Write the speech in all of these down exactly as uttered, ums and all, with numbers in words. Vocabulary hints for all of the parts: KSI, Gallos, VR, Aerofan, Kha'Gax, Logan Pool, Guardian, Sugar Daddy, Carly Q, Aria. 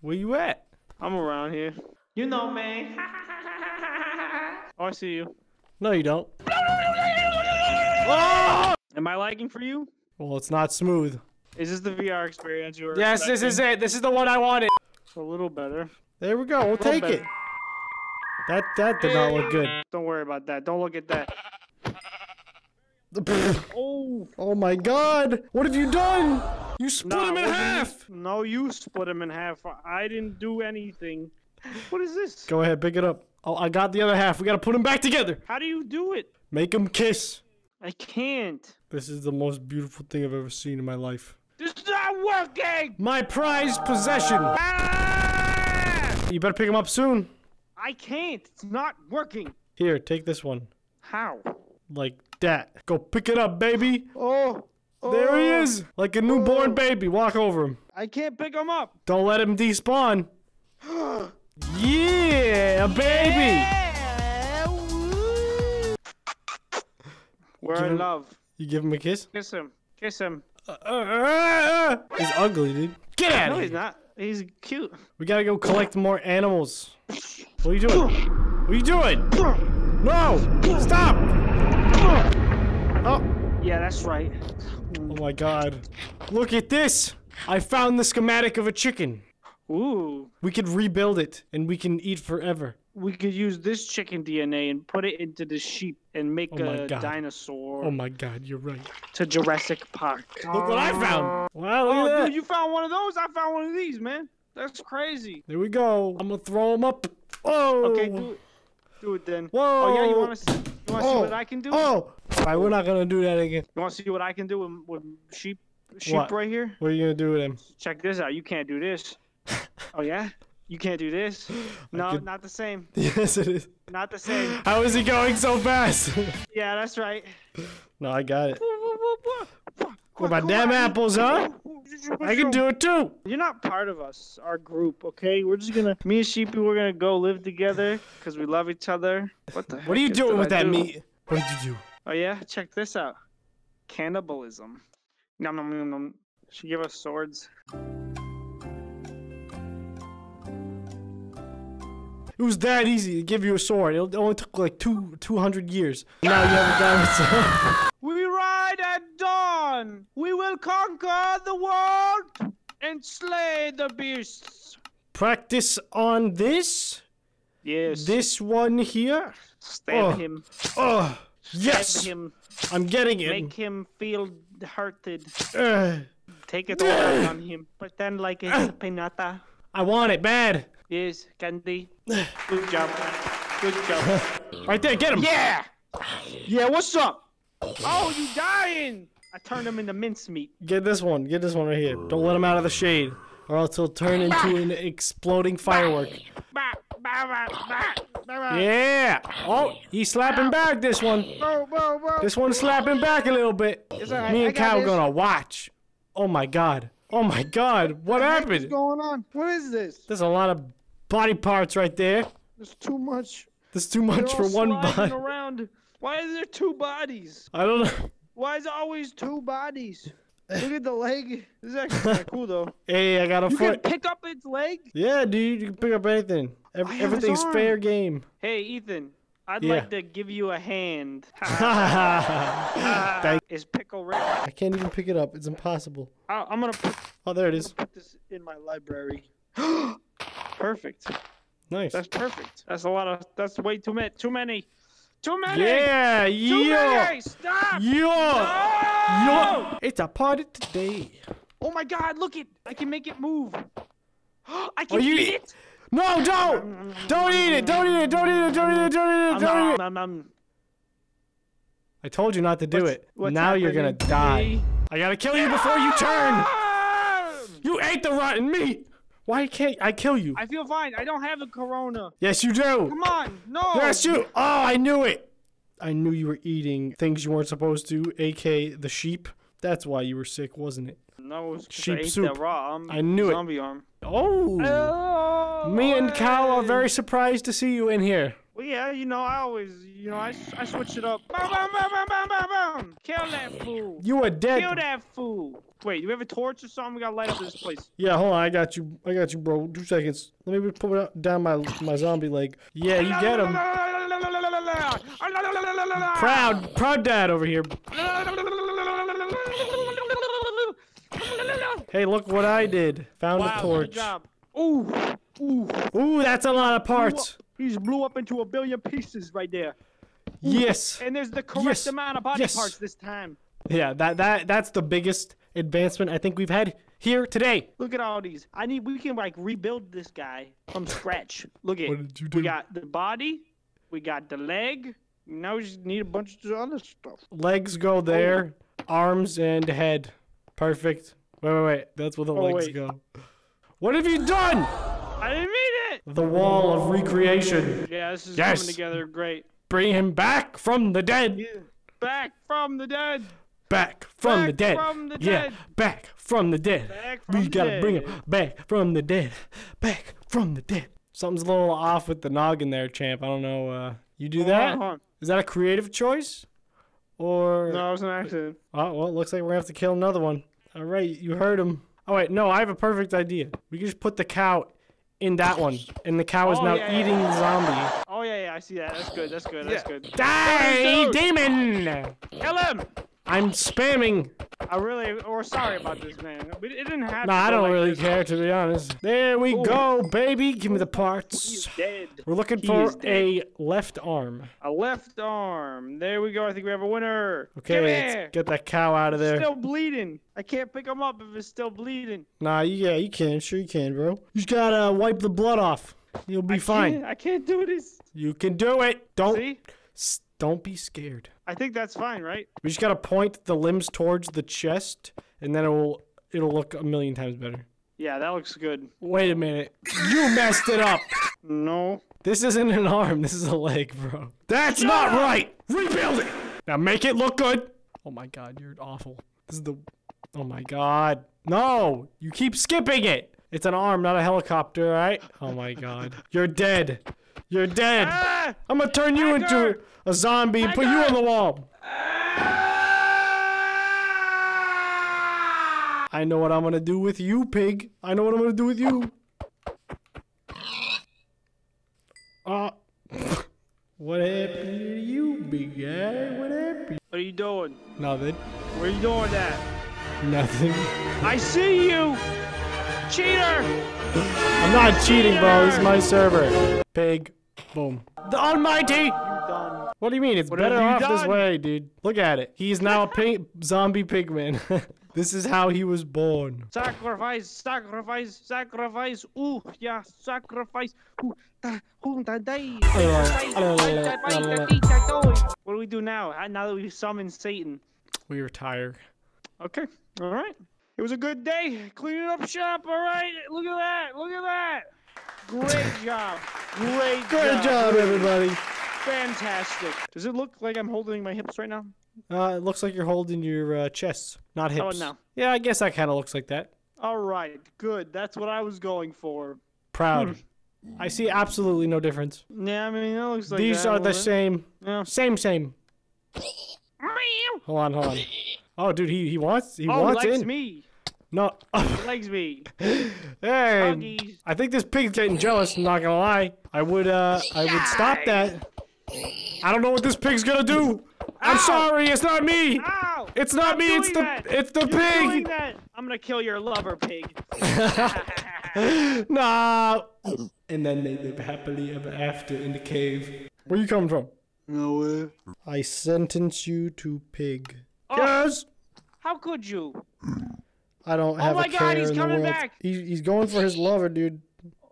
Where you at? I'm around here. You know me. Oh, I see you. No, you don't. Oh! Am I lagging for you? Well, it's not smooth. Is this the V R experience you were Yes, expecting? This is it. This is the one I wanted. It's a little better. There we go. We'll take better. it. That that did not look good. Don't worry about that. Don't look at that. Oh. Oh my God. What have you done? You split no, him in half. No, you split him in half. I didn't do anything. What is this? Go ahead. Pick it up. Oh, I got the other half. We got to put them back together. How do you do it? Make them kiss. I can't. This is the most beautiful thing I've ever seen in my life. This is not working. My prized possession. Ah! You better pick them up soon. I can't. It's not working. Here, take this one. How? Like that. Go pick it up, baby. Oh. Oh. There he is. Like a newborn oh. baby. Walk over him. I can't pick him up. Don't let him despawn. Yeah, a baby. Yeah. We're in love. You give him a kiss? Kiss him. Kiss him. Uh, uh, uh, uh. He's ugly, dude. Get out of here. No, he's not. He's cute. We gotta go collect more animals. What are you doing? What are you doing? No! Stop! Oh. Yeah, that's right. Oh my God. Look at this! I found the schematic of a chicken. Ooh. We could rebuild it, and we can eat forever. We could use this chicken D N A and put it into the sheep and make oh a God. dinosaur. Oh my God, you're right. To Jurassic Park. Look what I found! Wow, look oh, at that. Dude, you found one of those? I found one of these, man. That's crazy. There we go. I'm gonna throw them up. Oh! Okay, do it. Do it then. Whoa! Oh yeah, you wanna see, you wanna oh. see what I can do? Oh! Alright, we're not gonna do that again. You wanna see what I can do with, with sheep? Sheep what? right here? What are you gonna do with him? Check this out. You can't do this. Oh yeah? You can't do this? No, could... not the same. Yes, it is. Not the same. How is he going so fast? Yeah, that's right. No, I got it. What about damn apples, huh? I can do it too. You're not part of us, our group, okay? We're just gonna, me and Sheepy, we're gonna go live together because we love each other. What the heck? What are you doing with that meat? What did you do? Oh yeah? Check this out. Cannibalism. Nom nom nom nom. She gave us swords. It was that easy to give you a sword. It only took like two, two hundred years. Now you have a diamond sword. We ride at dawn. We will conquer the world and slay the beasts. Practice on this. Yes. This one here. Stab oh. him. Oh, Stab yes. him. I'm getting it. Make him feel hurted. Uh. Take it all uh. on him. Pretend like it's uh. a pinata. I want it bad. Yes, Candy. Good job. Good job. Right there, get him! Yeah! Yeah, what's up? Oh, you dying! I turned him into mincemeat. Get this one. Get this one right here. Don't let him out of the shade, or else he'll turn into an exploding firework. Yeah! Oh, he's slapping back this one. This one's slapping back a little bit. Right. Me and Kyle are gonna watch. Oh my God. Oh my God. What happened? What's going on? What is this? There's a lot of body parts right there. There's too much. There's too much for one body. Around. Why is there two bodies? I don't know. Why is there always two bodies? Look at the leg. This is actually kind of cool though. Hey, I got a you foot. You can pick up its leg? Yeah, dude. You can pick up anything. Every, everything's fair game. Hey, Ethan. I'd yeah. like to give you a hand. Is pickle ready? I can't even pick it up. It's impossible. I, I'm gonna put, oh, there it is. Put this in my library. Perfect. Nice. That's perfect. That's a lot of. That's way too many. Too many. Too many. Yeah. Too yo. many. Stop. Yo. No! Yo. It's a party today. Oh my God! Look it. I can make it move. I can eat, eat it. No, don't! Don't eat it! Don't eat it! Don't eat it! Don't eat it! Don't eat it! Don't eat it! Um, um, um, I told you not to do what's, it. What's now you're gonna die. I gotta kill you before you turn! You ate the rotten meat! Why can't I kill you? I feel fine. I don't have a corona. Yes, you do! Come on! No! Yes, you! Oh, I knew it! I knew you were eating things you weren't supposed to, a k a the sheep. That's why you were sick, wasn't it? No, it was sheep I ate soup. That raw arm. I knew zombie it. Zombie arm. Oh! Oh! Me and Kyle are very surprised to see you in here. We yeah, you know, I always, you know, I, I switch it up. Boom, boom, boom, boom, boom, boom, boom. Kill that fool. You are dead. Kill that fool. Wait, you have a torch or something? We gotta light up this place. Yeah, hold on, I got you. I got you, bro. Two seconds. Let me put down my my zombie leg. Yeah, you get him. Proud, proud dad over here. Hey, look what I did. Found wow, a torch. Good job. Ooh, ooh, ooh, that's a lot of parts. He's blew up into a billion pieces right there. Yes. And there's the correct yes. amount of body yes. parts this time. Yeah, that that that's the biggest advancement I think we've had here today. Look at all these. I need. We can like rebuild this guy from scratch. Look at. What did you do? We got the body. We got the leg. Now we just need a bunch of other stuff. Legs go there. Oh. Arms and head. Perfect. Wait, wait, wait. That's where the oh, legs wait. go. What have you done? I didn't mean it. The wall of recreation. Yeah, this is yes. coming together great. Bring him back from the dead. Yeah. Back from the dead. Back from back the dead. From the yeah, dead. back from the dead. Back from we the gotta dead. bring him back from the dead. Back from the dead. Something's a little off with the noggin there, champ. I don't know. Uh, you do that? Uh-huh. Is that a creative choice? Or no, it was an accident. Oh well, it looks like we're gonna have to kill another one. All right, you heard him. Oh wait, no, I have a perfect idea. We can just put the cow in that one, and the cow is oh, now yeah, eating yeah. the zombie. Oh yeah, yeah, I see that. That's good. That's good. Yeah. That's good. Die, demon! Kill him! I'm spamming. I really, we're sorry about this, man. It didn't happen. Nah, I don't like really this. care, to be honest. There we Ooh. go, baby. Give me the parts. He's dead. We're looking he for a left arm. A left arm. There we go. I think we have a winner. Okay, let's get that cow out of there. It's still bleeding. I can't pick him up if it's still bleeding. Nah, yeah, you can. Sure you can, bro. You just gotta wipe the blood off. You'll be I fine. Can't, I can't do this. You can do it. Don't. See? Don't be scared. I think that's fine, right? We just gotta point the limbs towards the chest, and then it'll it'll look a million times better. Yeah, that looks good. Wait a minute. You messed it up! No. This isn't an arm, this is a leg, bro. That's no! not right! Rebuild it! Now make it look good! Oh my god, you're awful. This is the... Oh my god. No! You keep skipping it! It's an arm, not a helicopter, right? Oh my god. You're dead. You're dead. Ah, I'm gonna turn you into a zombie and put you on the wall. Ah. I know what I'm gonna do with you, pig. I know what I'm gonna do with you. Uh, what happened to you, big guy? What happened? What are you doing? Nothing. Where are you doing that? Nothing. I see you, cheater. I'm not cheating, cheater. bro. This is my server. Pig. Boom. The almighty! Done. What do you mean? It's what better off done? this way, dude. Look at it. He's now a pig zombie pigman. This is how he was born. Sacrifice, sacrifice, sacrifice. Ooh, yeah, sacrifice. Ooh, da, ooh, da, day. What do we do now? Now that we've summoned Satan. We retire. Okay. All right. It was a good day. Cleaning up shop. All right. Look at that. Look at that. Great job. Great job. Great job, everybody. Fantastic. Does it look like I'm holding my hips right now? Uh, it looks like you're holding your uh, chest, not hips. Oh, no. Yeah, I guess that kind of looks like that. All right, good. That's what I was going for. Proud. Hmm. I see absolutely no difference. Yeah, I mean, it looks like These that, are the it? same. Yeah. Same, same. Hold on, hold on. Oh, dude, he, he wants, he oh, wants likes in. me. No. Legs me. Hey. Huggies. I think this pig's getting jealous, I'm not gonna lie. I would uh I would stop that. I don't know what this pig's gonna do. Ow. I'm sorry, it's not me! Ow. It's not I'm me, it's the that. it's the You're pig! Doing that. I'm gonna kill your lover, pig. Nah. And then they live happily ever after in the cave. Where you coming from? Nowhere. I sentence you to pig. Oh. Yes! How could you? I don't have a care in the world. Oh my god, he's coming back! He's, he's going for his lover, dude.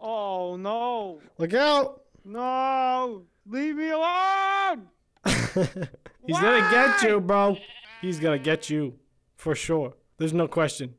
Oh no! Look out! No! Leave me alone! He's gonna get you, bro. He's gonna get you, for sure. There's no question.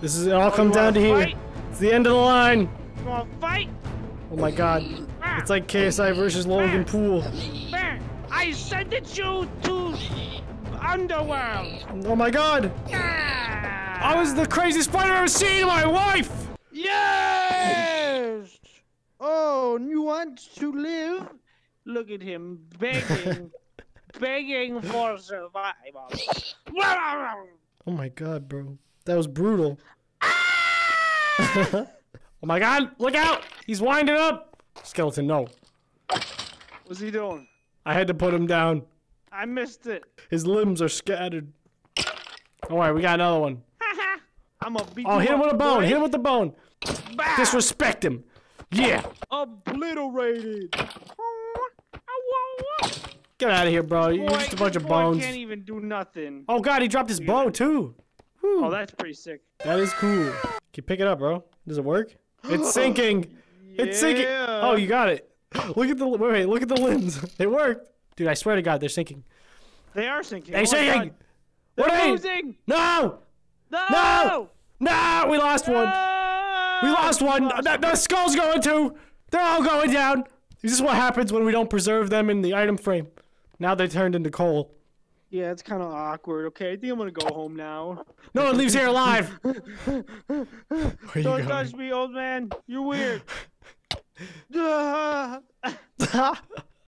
This is it. All comes down to here. It's the end of the line. You wanna fight? Oh my god! It's like K S I versus Logan Pool. I sentence you to. Underworld! Oh my god! Yeah. I was the craziest fighter I've ever seen in my life! Yes! alone. You want to live? Look at him begging, begging for survival. Oh my god, bro. That was brutal. Ah! Oh my god, look out! He's winding up! Skeleton, no. What's he doing? I had to put him down. I missed it. His limbs are scattered. Alright, we got another one. I'm a beat. Oh, hit him with a bone. Hit him with the bone. Bah! Disrespect him. Yeah. Obliterated. Get out of here, bro. You're just a bunch of bones. Can't even do nothing. Oh god, he dropped his bow too. Whew. Oh, that's pretty sick. That is cool. Can you pick it up, bro? Does it work? It's sinking. Yeah. It's sinking. Oh, you got it. Look at the wait, wait. Look at the limbs. It worked, dude. I swear to God, they're sinking. They are sinking. They're oh sinking. What are losing. No. No! No! No! We lost no! one. We lost one. We lost the, the skull's going too. They're all going down. This is what happens when we don't preserve them in the item frame. Now they're turned into coal. Yeah, it's kind of awkward. Okay, I think I'm gonna go home now. No one leaves here alive. Where you don't going? Touch me, old man. You're weird.